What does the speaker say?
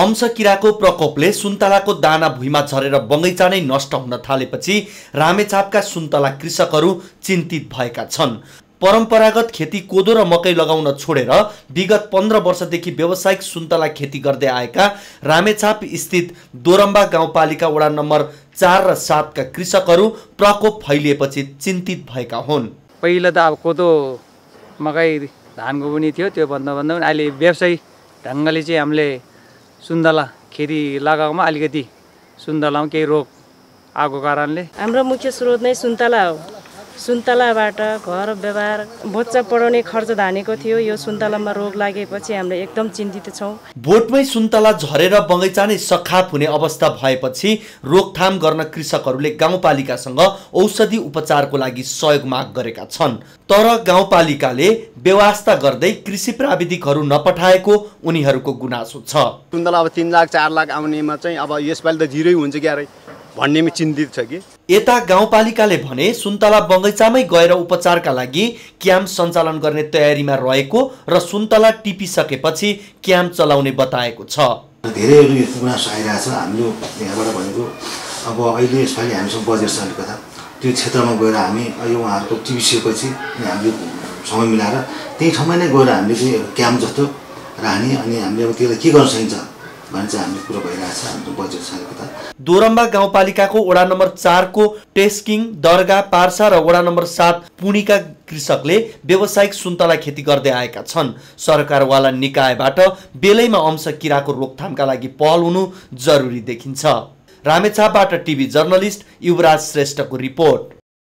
अंशकिराको प्रकोपले सुन्तलाको दाना भुइँमा झरेर बगैँचा नै नष्ट हुन थालेपछि रामेछापका सुन्तला कृषकहरू चिन्तित भएका छन्। परम्परागत खेती कोदो र मकै लगाउन छोडेर विगत 15 वर्षदेखि व्यावसायिक सुन्तला खेती गर्दै आएका रामेछाप स्थित दोरम्बा गाउँपालिका वडा नम्बर 4 र 7 का कृषकहरू प्रकोप फैलिएपछि चिन्तित भएका हुन्। पहिला त अब कोदो मकै धानको पनि थियो, त्यो भन्दा अहिले व्यावसायिक ढंगले चाहिँ हामीले सुन्तला खेती लगाउमा अलिकति सुन्तलामा केही रोग आएको कारणले हाम्रो मुख्य स्रोत नै सुन्तला हो। सुन्तलाबाट घर व्यवहार बच्चा पढाउने खर्च धानेको थियो, यो सुन्तलामा रोग लागेपछि हामीले एकदम चिन्तित छौं। बोटमै सुन्तला झरेर बगैँचा नै सखाप हुने अवस्था भएपछि रोकथाम गर्न कृषकहरूले गाउँपालिकासँग औषधि उपचारको लागि सहयोग माग गरेका छन्, तर गाउँपालिकाले व्यवस्था गर्दै कृषि प्राविधिकहरू नपठाएको उनीहरूको गुनासो छ। सुन्तला अब 3 लाख 4 लाख आउनेमा चाहिँ अब यसपालि त जिरो हुन्छ ग्यारै भन्नेमा चिन्तित छ कि यता गाउँपालिकाले भने सुन्तला बगैँचामै गएर उपचारका लागि क्याम्प सञ्चालन गर्ने तयारीमा रहेको र सुन्तला टिपिसकेपछि क्याम्प चलाउने बताएको छ। धेरैहरु यो गुनासो आइरहेछ। हाम्रो यहाँबाट भनेको अब अहिले यसपालि हामीसँग बजेट सल्ट कथा त्यो क्षेत्रमा गएर हामी यो उहाँहरुको टिपिसकेपछि हामीले समय मिलाएर त्यही ठाउँमा नै गएर हामीले क्याम्प जस्तो राख्ने अनि हामीले अब त्यसलाई के गर्न सकिन्छ। दोरम्बा गाउँपालिकाको वडा नम्बर 4 को टेस्किङ दरगा पार्सा र वडा नम्बर 7 पुणीका कृषकले व्यावसायिक सुन्तला खेती गर्दै आएका छन्। सरकारवाला निकायबाट बेलैमा अंश किराको रोकथामका लागि पहल हुनु जरुरी देखिन्छ। रामेछापबाट टिभी जर्नलिस्ट युवराज श्रेष्ठको रिपोर्ट।